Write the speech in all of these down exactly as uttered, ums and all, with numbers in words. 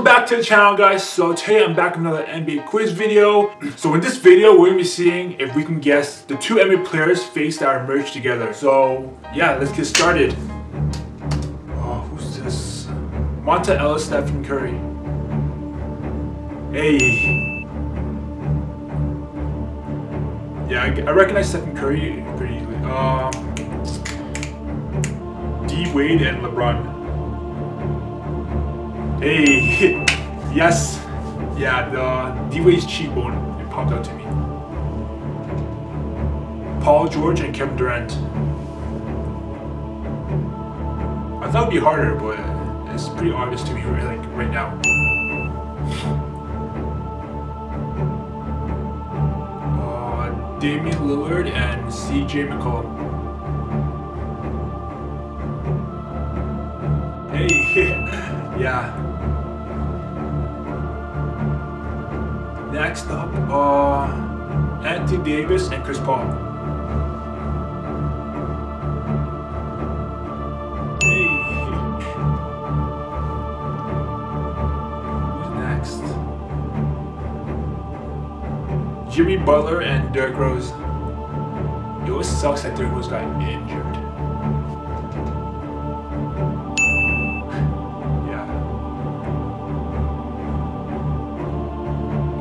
Welcome back to the channel, guys. So today I'm back with another N B A quiz video. So in this video, we're gonna be seeing if we can guess the two N B A players' face that are merged together. So yeah, let's get started. Oh, who's this? Monta Ellis, Stephen Curry. Hey. Yeah, I, I recognize Stephen Curry pretty easily. Um, D Wade and LeBron. Hey, yes, yeah, the D Wade's cheekbone, it popped out to me. Paul George and Kevin Durant. I thought it'd be harder, but it's pretty obvious to me right, like right now. Damian Lillard and C J McCollum. Hey, yeah. Next up, uh, Anthony Davis and Chris Paul. Hey. Who's next? Jimmy Butler and Derrick Rose. It always sucks that Derrick Rose got injured. Yeah.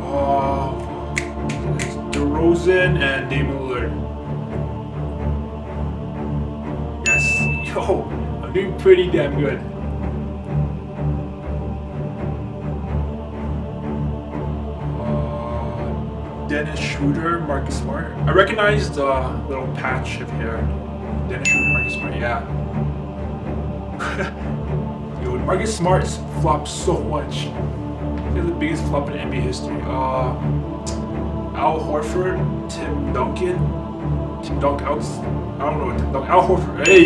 Oh, it's DeRozan and Damian Lillard. Yes. Yo, I'm doing pretty damn good. Dennis Schroeder, Marcus Smart. I recognize the little patch of hair. Dennis Schroeder, Marcus Smart, yeah. Dude, Marcus Smart's flopped so much. He's the biggest flop in N B A history. Uh, Al Horford, Tim Duncan. Tim Duncan, I don't know what Tim Duncan, Al Horford, hey!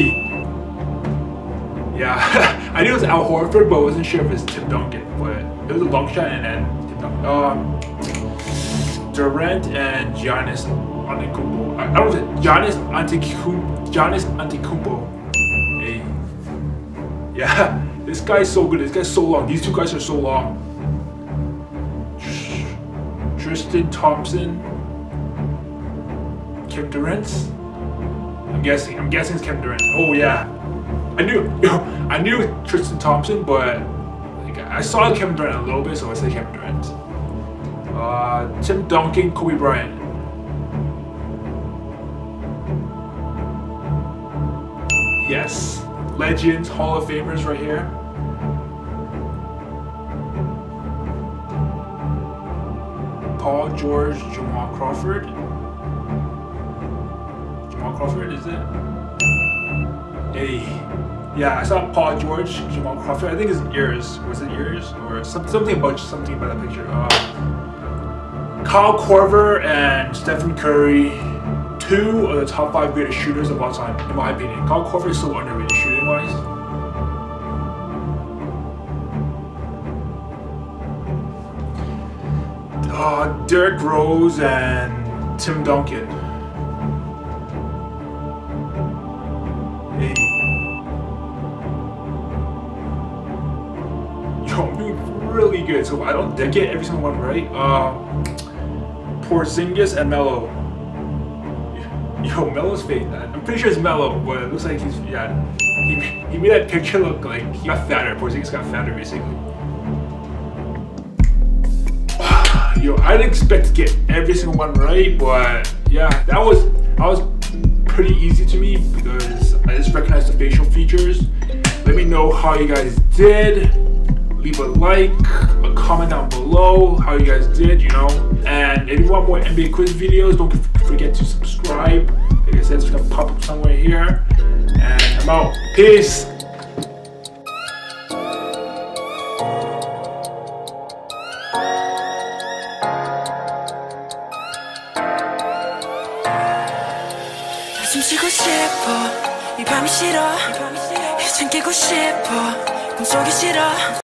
Yeah, I knew it was Al Horford, but I wasn't sure if it was Tim Duncan. But it was a long shot and then Tim Duncan. Um, Durant and Giannis Antetokounmpo. I don't know, Giannis Antetokounmpo. Giannis Antetokounmpo. Hey. Yeah, this guy's so good. This guy's so long. These two guys are so long. Tristan Thompson. Kevin Durant. I'm guessing. I'm guessing it's Kevin Durant. Oh yeah. I knew. I knew Tristan Thompson, but like, I saw Kevin Durant a little bit, so I said Kevin Durant. Uh, Tim Duncan, Kobe Bryant. Yes, legends, Hall of Famers right here. Paul George, Jamal Crawford. Jamal Crawford, is it? Hey, yeah, I saw Paul George, Jamal Crawford. I think his ears, was it ears or something about something about that picture? Uh, Kyle Korver and Stephen Curry, two of the top five greatest shooters of all time, in my opinion. Kyle Korver is so underrated shooting wise. Uh, Derrick Rose and Tim Duncan. Hey. Yo, I'm doing really good, so I don't get every single one right. Uh, Porzingis and Melo. Yo, Melo's fake. I'm pretty sure it's Melo, but it looks like he's, yeah. He, he made that picture look like he got fatter. Porzingis got fatter, basically. Yo, I didn't expect to get every single one right, but yeah, that was, that was pretty easy to me because I just recognized the facial features. Let me know how you guys did. Leave a like, a comment down below how you guys did, you know. And if you want more N B A quiz videos, don't forget to subscribe. Like I said, it's gonna pop up somewhere here. And I'm out. Peace.